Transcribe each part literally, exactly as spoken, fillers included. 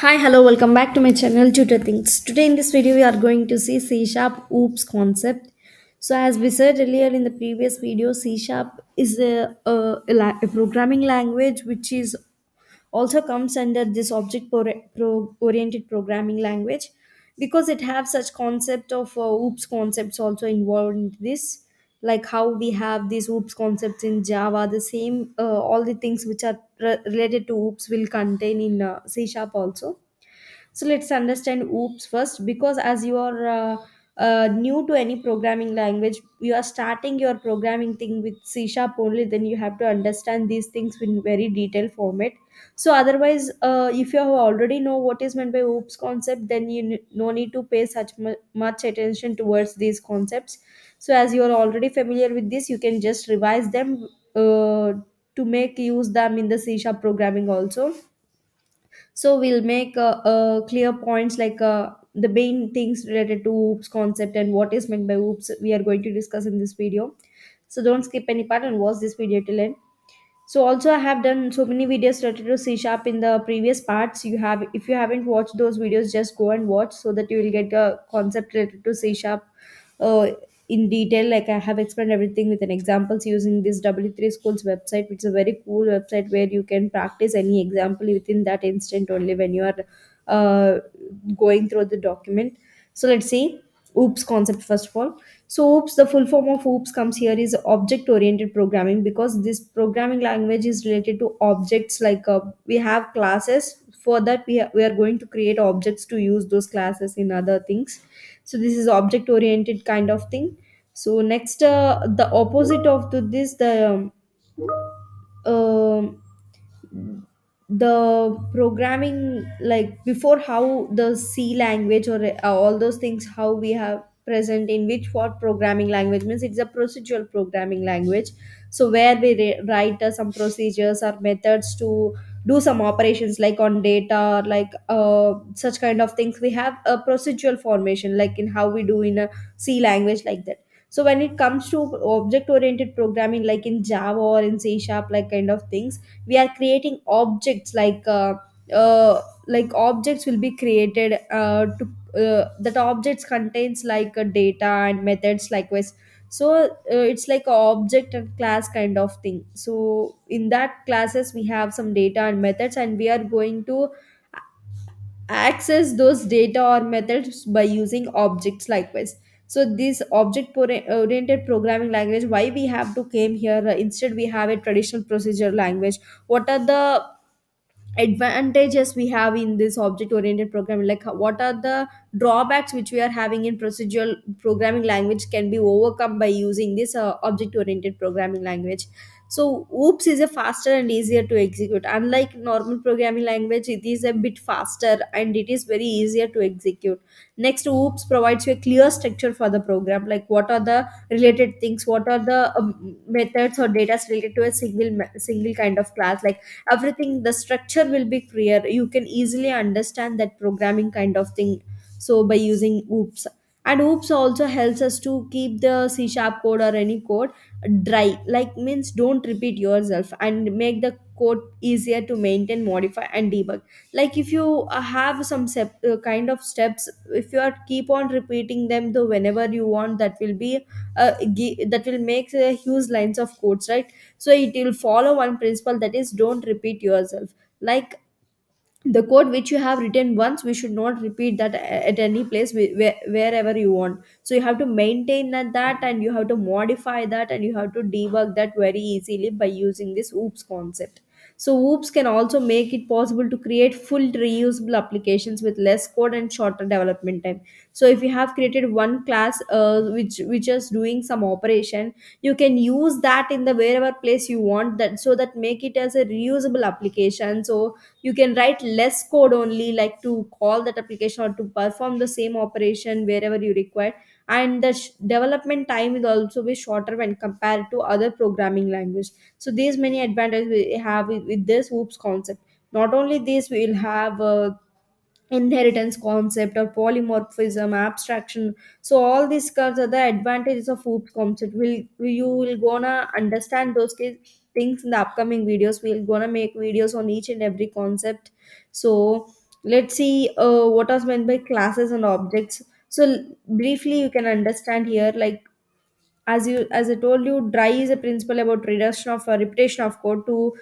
Hi, hello, welcome back to my channel Tutor Things. Today in this video we are going to see C sharp O O P s concept. So as we said earlier in the previous video, C sharp is a, a, a programming language which is also comes under this object pro, pro, oriented programming language, because it have such concept of uh, O O P s concepts also involved in this, like how we have these O O P s concepts in Java. The same uh, all the things which are related to O O P s will contain in uh, C sharp also. So let's understand O O P s first, because as you are uh, uh, new to any programming language, you are starting your programming thing with C sharp only, then you have to understand these things in very detailed format. So otherwise, uh, if you have already know what is meant by O O P s concept, then you no need to pay such much attention towards these concepts. So as you are already familiar with this, you can just revise them uh, to make use them in the C sharp programming also. So we'll make uh, uh, clear points like uh, the main things related to O O P s concept and what is meant by O O P s we are going to discuss in this video. So don't skip any part and watch this video till end. So also I have done so many videos related to C sharp in the previous parts. You have, if you haven't watched those videos, just go and watch so that you will get a concept related to C sharp uh, in detail. Like I have explained everything with an examples using this W three schools website, which is a very cool website where you can practice any example within that instant only when you are uh, going through the document. So let's see O O P s concept first of all. So O O P s, the full form of O O P s comes here is object oriented programming, because this programming language is related to objects. Like uh, we have classes, for that we, we are going to create objects to use those classes in other things. So this is object oriented kind of thing. So next uh, the opposite of to this, the um, uh, the programming, like before how the C language or uh, all those things how we have present in which what programming language means, it's a procedural programming language. So where we write uh, some procedures or methods to do some operations like on data or like uh, such kind of things. We have a procedural formation like in how we do in a C language like that. So when it comes to object oriented programming like in Java or in C sharp like kind of things, we are creating objects like uh, uh, like objects will be created uh, to uh, that objects contains like uh, data and methods likewise. So uh, it's like a object and class kind of thing. So in that classes we have some data and methods, and we are going to access those data or methods by using objects likewise. So this object oriented programming language, why we have to came here? Instead we have a traditional procedure language. What are the advantages we have in this object oriented programming? Like what are the drawbacks which we are having in procedural programming language can be overcome by using this uh, object oriented programming language. So O O P s is a faster and easier to execute. Unlike normal programming language, it is a bit faster and it is very easier to execute. Next, O O P s provides you a clear structure for the program, like what are the related things, what are the um, methods or data related to a single single kind of class. Like everything, the structure will be clear. You can easily understand that programming kind of thing. So by using O O P s. And O O P s also helps us to keep the C sharp code or any code dry, like means don't repeat yourself, and make the code easier to maintain, modify and debug. Like if you have some step, uh, kind of steps, if you are keep on repeating them though whenever you want, that will be uh, that will make uh, huge lines of codes, right? So it will follow one principle, that is don't repeat yourself. Like the code which you have written once, we should not repeat that at any place wherever you want. So you have to maintain that, and you have to modify that, and you have to debug that very easily by using this O O P s concept. So O O P s can also make it possible to create full reusable applications with less code and shorter development time. So if you have created one class uh, which which is doing some operation, you can use that in the wherever place you want, that so that make it as a reusable application. So you can write less code only, like to call that application or to perform the same operation wherever you require. And the development time will also be shorter when compared to other programming language. So these many advantages we have with, with this O O P s concept. Not only this, we will have uh, inheritance concept or polymorphism, abstraction. So all these curves are the advantages of O O P s concept. Will you will gonna understand those things in the upcoming videos. We'll gonna make videos on each and every concept. So Let's see uh, what was meant by classes and objects. So l- briefly you can understand here, like as you as I told you, dry is a principle about reduction of uh, repetition of code to,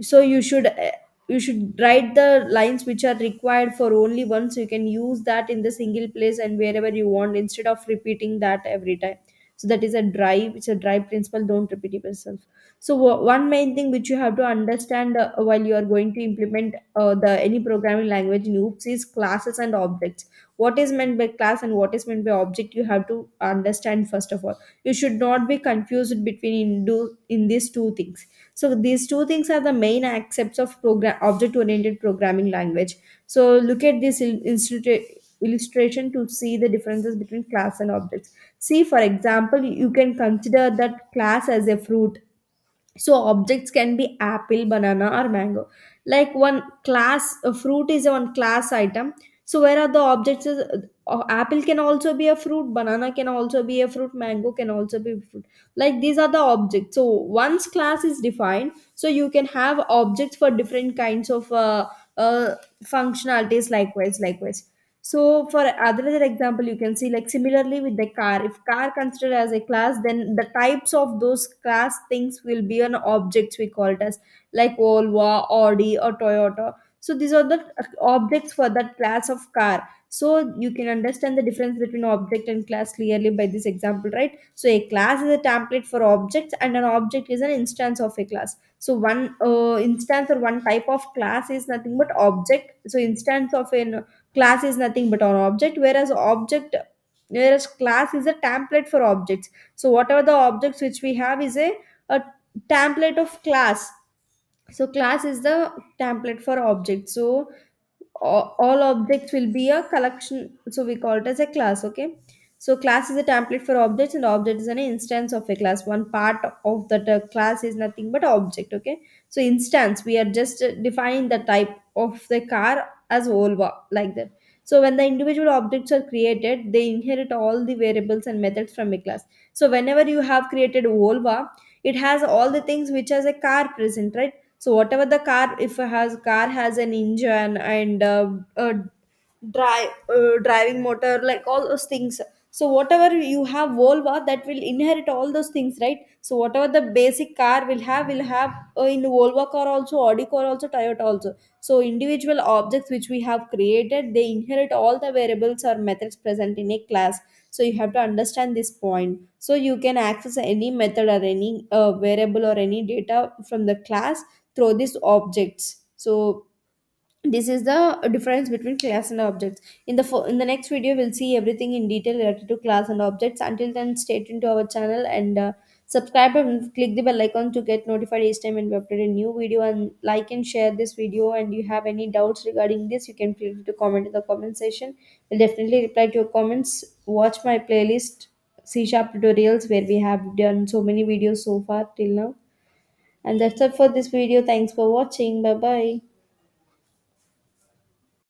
so you should uh, you should write the lines which are required for only one, so you can use that in the single place and wherever you want instead of repeating that every time. So that is a dry, it's a dry principle, don't repeat it yourself. So w- one main thing which you have to understand uh, while you are going to implement uh, the any programming language in OOPs is classes and objects. What is meant by class and what is meant by object, you have to understand first of all. You should not be confused between in, do, in these two things. So these two things are the main aspects of program object oriented programming language. So look at this il- illustrate- illustration to see the differences between class and objects. See, for example, you can consider that class as a fruit. So objects can be apple, banana, or mango. Like one class, a fruit is one class item. So where are the objects? Is, uh, apple can also be a fruit, banana can also be a fruit, mango can also be a fruit. Like these are the objects. So once class is defined, so you can have objects for different kinds of uh, uh, functionalities. Likewise, likewise. So for another example, you can see like similarly with the car. If car considered as a class, then the types of those class things will be on objects, we call it as like Volvo, Audi, or Toyota. So these are the objects for that class of car. So you can understand the difference between object and class clearly by this example, right? So a class is a template for objects, and an object is an instance of a class. So one uh, instance or one type of class is nothing but object. So instance of an class is nothing but an object, whereas object whereas class is a template for objects. So whatever the objects which we have is a, a template of class. So class is the template for object. So all, all objects will be a collection, so we call it as a class. Okay, so class is a template for objects and object is an instance of a class. One part of that uh, class is nothing but object. Okay, so instance, we are just uh, defining the type of the car as Volvo, like that. So when the individual objects are created, they inherit all the variables and methods from a class. So whenever you have created Volvo, it has all the things which has a car present, right? So whatever the car, if it has car has an engine and uh, uh, drive uh, driving motor, like all those things. So whatever you have Volvo, that will inherit all those things, right? So whatever the basic car will have will have uh, in Volvo car also, Audi car also, Toyota also. So individual objects which we have created, they inherit all the variables or methods present in a class. So you have to understand this point. So you can access any method or any uh, variable or any data from the class through these objects. So this is the difference between class and objects. In the fo- in the next video, we'll see everything in detail related to class and objects. Until then, stay tuned to our channel and uh, subscribe and click the bell icon to get notified each time when we upload a new video, and like and share this video. And you have any doubts regarding this, you can feel free to comment in the comment section. We'll definitely reply to your comments. Watch my playlist C# tutorials, where we have done so many videos so far till now. And that's it for this video. Thanks for watching. Bye bye.